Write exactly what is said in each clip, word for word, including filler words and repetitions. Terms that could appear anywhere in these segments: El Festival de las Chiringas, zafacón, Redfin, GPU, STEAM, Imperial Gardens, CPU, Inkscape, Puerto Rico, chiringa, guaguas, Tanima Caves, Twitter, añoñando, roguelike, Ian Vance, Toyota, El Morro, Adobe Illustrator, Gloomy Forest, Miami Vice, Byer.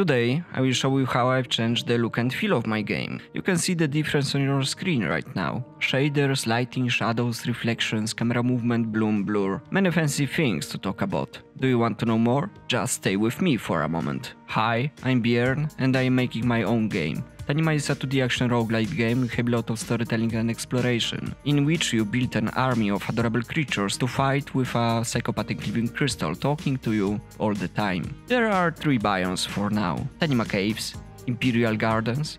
Today, I will show you how I've changed the look and feel of my game. You can see the difference on your screen right now. Shaders, lighting, shadows, reflections, camera movement, bloom, blur. Many fancy things to talk about. Do you want to know more? Just stay with me for a moment. Hi, I'm Byer and I'm making my own game. Tanima is a two D action roguelike game with a lot of storytelling and exploration, in which you build an army of adorable creatures to fight with a psychopathic living crystal talking to you all the time. There are three biomes for now: Tanima Caves, Imperial Gardens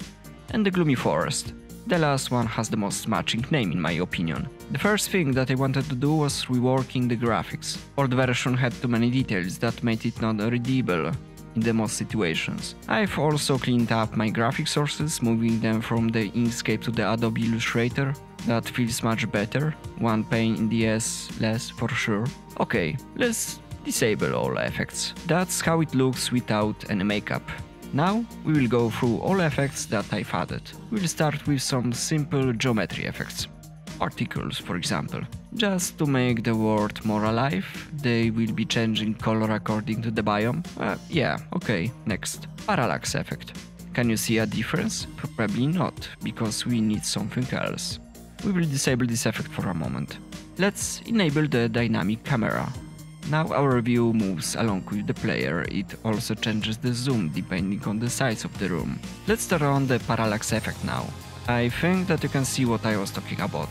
and the Gloomy Forest. The last one has the most matching name in my opinion. The first thing that I wanted to do was reworking the graphics. Old version had too many details that made it not readable in the most situations. I've also cleaned up my graphic sources, moving them from the Inkscape to the Adobe Illustrator. That feels much better, one pain in the ass less for sure. Okay, let's disable all effects. That's how it looks without any makeup. Now we will go through all effects that I've added. We'll start with some simple geometry effects. Particles, for example. Just to make the world more alive, they will be changing color according to the biome. Uh, yeah, okay, next. Parallax effect. Can you see a difference? Probably not, because we need something else. We will disable this effect for a moment. Let's enable the dynamic camera. Now our view moves along with the player, it also changes the zoom depending on the size of the room. Let's turn on the parallax effect now. I think that you can see what I was talking about.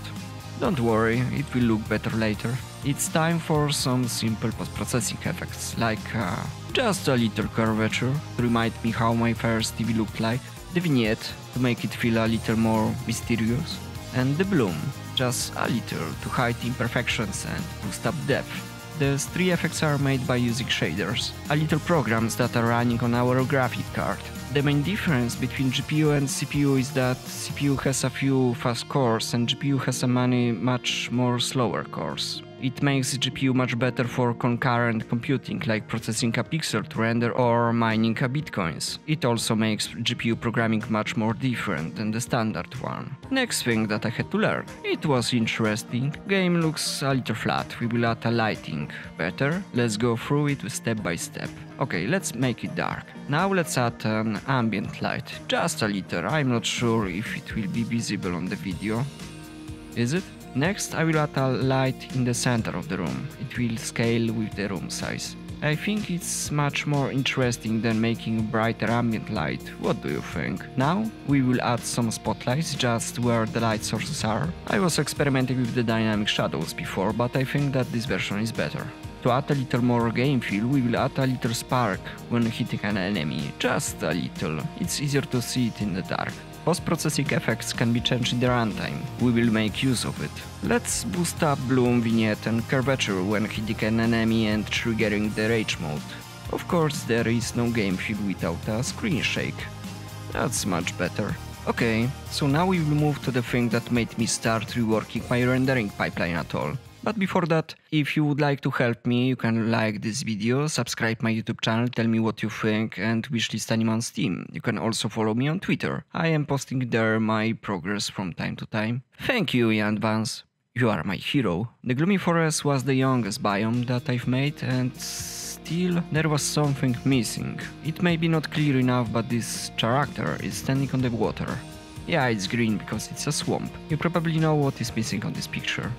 Don't worry, it will look better later. It's time for some simple post-processing effects, like uh, just a little curvature to remind me how my first T V looked like, the vignette to make it feel a little more mysterious, and the bloom, just a little to hide imperfections and boost up depth. These three effects are made by using shaders, a little programs that are running on our graphic card. The main difference between G P U and C P U is that C P U has a few fast cores and G P U has a many much more slower cores. It makes G P U much better for concurrent computing, like processing a pixel to render or mining a bitcoins. It also makes G P U programming much more different than the standard one. Next thing that I had to learn. It was interesting. Game looks a little flat, we will add a lighting better. Let's go through it step by step. Okay, let's make it dark. Now let's add an ambient light. Just a little, I'm not sure if it will be visible on the video. Is it? Next, I will add a light in the center of the room. It will scale with the room size. I think it's much more interesting than making brighter ambient light. What do you think? Now we will add some spotlights just where the light sources are. I was experimenting with the dynamic shadows before, but I think that this version is better. To add a little more game feel, we will add a little spark when hitting an enemy. Just a little. It's easier to see it in the dark. Post-processing effects can be changed in the runtime, we will make use of it. Let's boost up bloom, vignette and curvature when hitting an enemy and triggering the rage mode. Of course, there is no game feel without a screen shake. That's much better. Okay, so now we will move to the thing that made me start reworking my rendering pipeline at all. But before that, if you would like to help me, you can like this video, subscribe my YouTube channel, tell me what you think and wishlist Tanima on Steam. You can also follow me on Twitter. I am posting there my progress from time to time. Thank you, Ian Vance. You are my hero. The Gloomy Forest was the youngest biome that I've made and still there was something missing. It may be not clear enough, but this character is standing on the water. Yeah, it's green because it's a swamp. You probably know what is missing on this picture.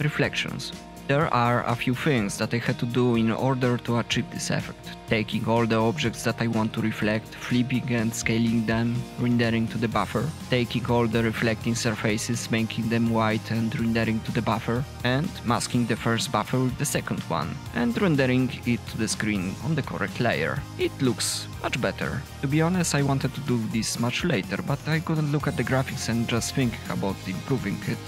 Reflections. There are a few things that I had to do in order to achieve this effect. Taking all the objects that I want to reflect, flipping and scaling them, rendering to the buffer. Taking all the reflecting surfaces, making them white and rendering to the buffer. And masking the first buffer with the second one. And rendering it to the screen on the correct layer. It looks much better. To be honest, I wanted to do this much later, but I couldn't look at the graphics and just think about improving it.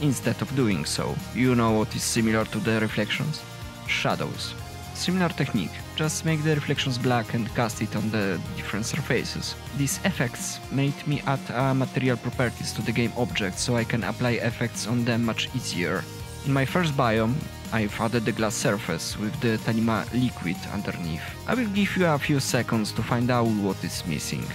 Instead of doing so, you know what is similar to the reflections? Shadows. Similar technique, just make the reflections black and cast it on the different surfaces. These effects made me add uh, material properties to the game object, so I can apply effects on them much easier. In my first biome, I've added the glass surface with the Tanima liquid underneath. I will give you a few seconds to find out what is missing.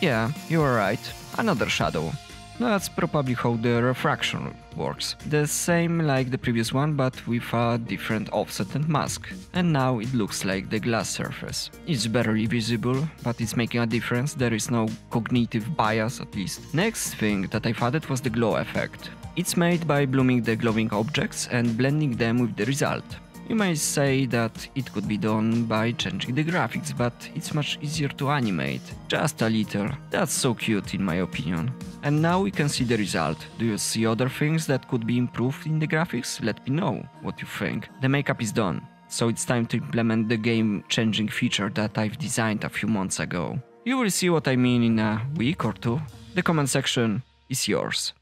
Yeah, you are right, another shadow. That's probably how the refraction works. The same like the previous one, but with a different offset and mask. And now it looks like the glass surface. It's barely visible, but it's making a difference. There is no cognitive bias, at least. Next thing that I've added was the glow effect. It's made by blooming the glowing objects and blending them with the result. You may say that it could be done by changing the graphics, but it's much easier to animate. Just a little. That's so cute in my opinion. And now we can see the result. Do you see other things that could be improved in the graphics? Let me know what you think. The makeup is done, so it's time to implement the game-changing feature that I've designed a few months ago. You will see what I mean in a week or two. The comment section is yours.